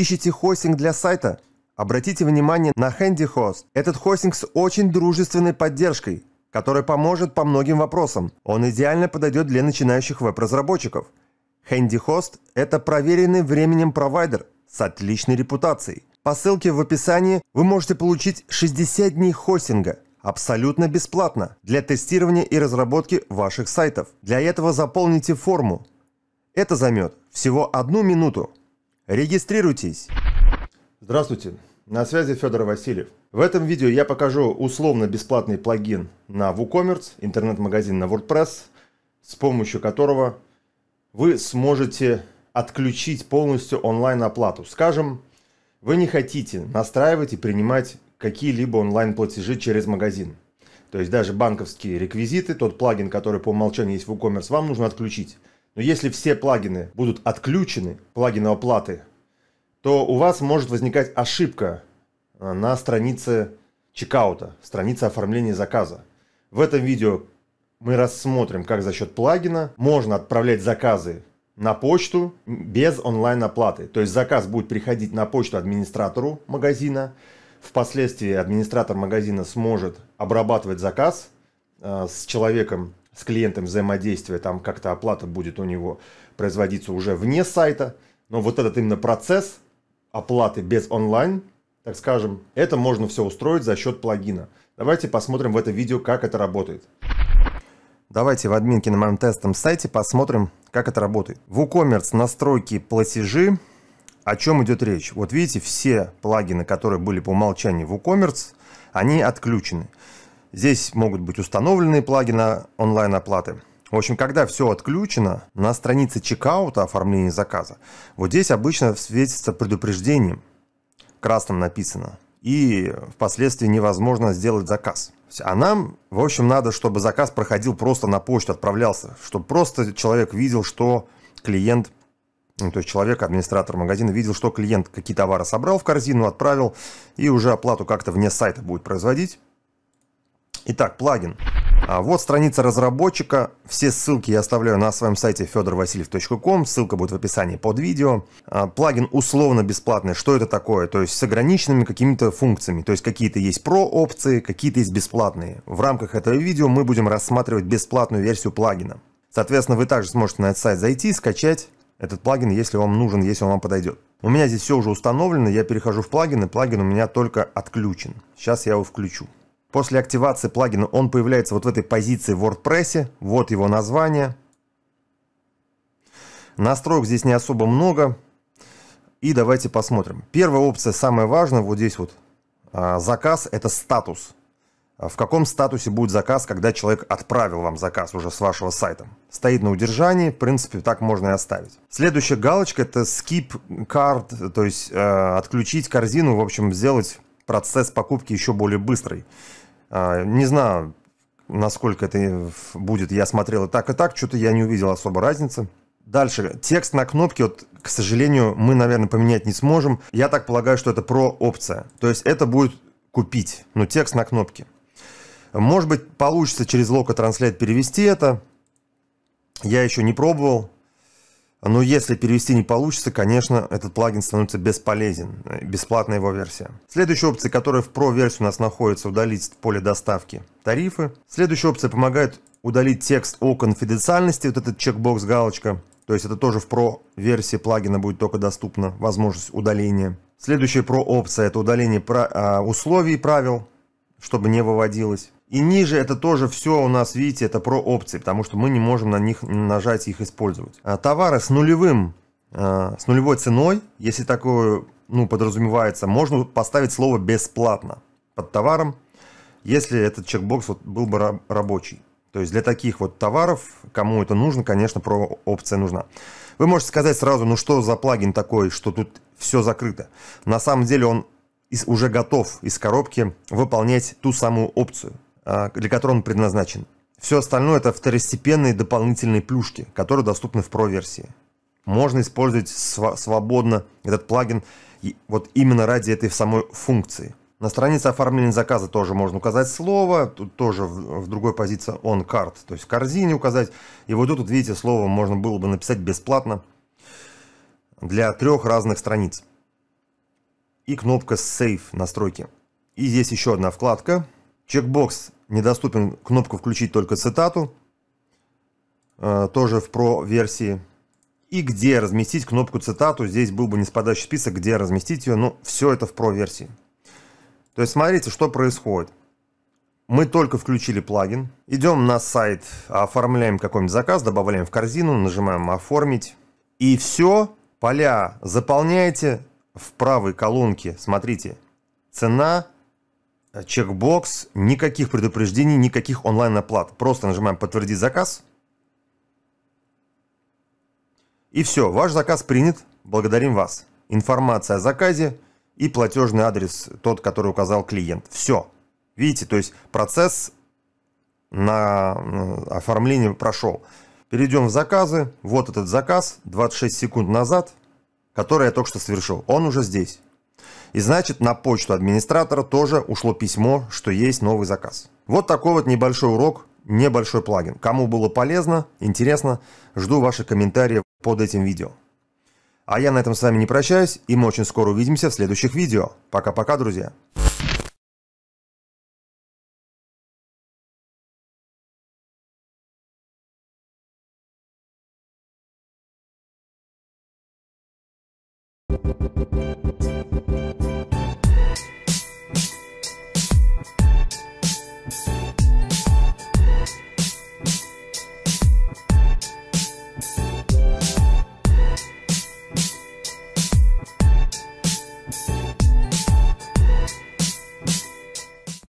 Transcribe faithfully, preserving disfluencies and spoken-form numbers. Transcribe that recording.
Ищите хостинг для сайта? Обратите внимание на HandyHost. Этот хостинг с очень дружественной поддержкой, который поможет по многим вопросам. Он идеально подойдет для начинающих веб-разработчиков. HandyHost – это проверенный временем провайдер с отличной репутацией. По ссылке в описании вы можете получить шестьдесят дней хостинга абсолютно бесплатно для тестирования и разработки ваших сайтов. Для этого заполните форму. Это займет всего одну минуту. Регистрируйтесь. Здравствуйте, на связи Федор Васильев. В этом видео я покажу условно-бесплатный плагин на WooCommerce, интернет-магазин на WordPress, с помощью которого вы сможете отключить полностью онлайн-оплату. Скажем, вы не хотите настраивать и принимать какие-либо онлайн-платежи через магазин. То есть даже банковские реквизиты, тот плагин, который по умолчанию есть в WooCommerce, вам нужно отключить. Но если все плагины будут отключены, плагины оплаты, то у вас может возникать ошибка на странице чекаута, странице оформления заказа. В этом видео мы рассмотрим, как за счет плагина можно отправлять заказы на почту без онлайн-оплаты. То есть заказ будет приходить на почту администратору магазина. Впоследствии администратор магазина сможет обрабатывать заказ э, с человеком, с клиентом взаимодействия. Там как-то оплата будет у него производиться уже вне сайта. Но вот этот именно процесс оплаты без онлайн, так скажем, это можно все устроить за счет плагина. Давайте посмотрим в это видео, как это работает. Давайте в админке на моем тестовом сайте посмотрим, как это работает. WooCommerce, настройки, платежи. О чем идет речь? Вот видите, все плагины, которые были по умолчанию в WooCommerce, они отключены. Здесь могут быть установленные плагины онлайн-оплаты. В общем, когда все отключено, на странице чекаута оформления заказа, вот здесь обычно светится предупреждением, красным написано, и впоследствии невозможно сделать заказ. А нам, в общем, надо, чтобы заказ проходил просто на почту, отправлялся, чтобы просто человек видел, что клиент, ну, то есть человек, администратор магазина, видел, что клиент какие товары собрал в корзину, отправил, и уже оплату как-то вне сайта будет производить. Итак, плагин. А вот страница разработчика. Все ссылки я оставляю на своем сайте федор васильев точка ком. Ссылка будет в описании под видео. А плагин условно бесплатный. Что это такое? То есть с ограниченными какими-то функциями. То есть какие-то есть про-опции, какие-то есть бесплатные. В рамках этого видео мы будем рассматривать бесплатную версию плагина. Соответственно, вы также сможете на этот сайт зайти и скачать этот плагин, если вам нужен, если он вам подойдет. У меня здесь все уже установлено. Я перехожу в плагин, и плагин у меня только отключен. Сейчас я его включу. После активации плагина он появляется вот в этой позиции в WordPress. Вот его название. Настроек здесь не особо много. И давайте посмотрим. Первая опция, самая важная, вот здесь вот. Заказ – это статус. В каком статусе будет заказ, когда человек отправил вам заказ уже с вашего сайта. Стоит на удержании, в принципе, так можно и оставить. Следующая галочка – это skip cart, то есть э, отключить корзину, в общем, сделать процесс покупки еще более быстрый. Не знаю, насколько это будет. Я смотрел и так, и так. Что-то я не увидел особо разницы. Дальше. Текст на кнопке, вот, к сожалению, мы, наверное, поменять не сможем. Я так полагаю, что это про-опция. То есть это будет купить. Ну, текст на кнопке. Может быть, получится через Loco Translate перевести это. Я еще не пробовал. Но если перевести не получится, конечно, этот плагин становится бесполезен. Бесплатная его версия. Следующая опция, которая в Pro-версии у нас находится, удалить поле доставки тарифы. Следующая опция помогает удалить текст о конфиденциальности. Вот этот чекбокс, галочка. То есть это тоже в Pro-версии плагина будет только доступна возможность удаления. Следующая Pro-опция это удаление условий и правил, чтобы не выводилось. И ниже это тоже все у нас, видите, это про опции, потому что мы не можем на них нажать и их использовать. А товары с нулевым, э, с нулевой ценой, если такое, ну, подразумевается, можно поставить слово «бесплатно» под товаром, если этот чекбокс вот был бы раб- рабочий. То есть для таких вот товаров, кому это нужно, конечно, про опция нужна. Вы можете сказать сразу, ну что за плагин такой, что тут все закрыто. На самом деле он уже готов из коробки выполнять ту самую опцию, для которой он предназначен. Все остальное это второстепенные дополнительные плюшки, которые доступны в Pro-версии. Можно использовать св- свободно этот плагин вот именно ради этой самой функции. На странице оформления заказа тоже можно указать слово, тут тоже в, в другой позиции on cart, то есть в корзине указать. И вот тут, видите, слово можно было бы написать бесплатно для трех разных страниц. и кнопка Save настройки. И здесь еще одна вкладка. Чекбокс недоступен, кнопку включить только цитату. Тоже в Pro версии. И где разместить кнопку цитату. Здесь был бы неспадающий список, где разместить ее. Но все это в Pro версии. То есть смотрите, что происходит. Мы только включили плагин. Идем на сайт, оформляем какой-нибудь заказ, добавляем в корзину, нажимаем «Оформить». И все, поля заполняете в правой колонке. Смотрите, цена, чекбокс, никаких предупреждений, никаких онлайн-оплат. Просто нажимаем «Подтвердить заказ». И все, ваш заказ принят. Благодарим вас. Информация о заказе и платежный адрес, тот, который указал клиент. Все. Видите, то есть процесс на оформление прошел. Перейдем в заказы. Вот этот заказ двадцать шесть секунд назад, который я только что совершил. Он уже здесь. И значит, на почту администратора тоже ушло письмо, что есть новый заказ. Вот такой вот небольшой урок, небольшой плагин. Кому было полезно, интересно, жду ваши комментарии под этим видео. А я на этом с вами не прощаюсь, и мы очень скоро увидимся в следующих видео. Пока-пока, друзья. We'll be right back.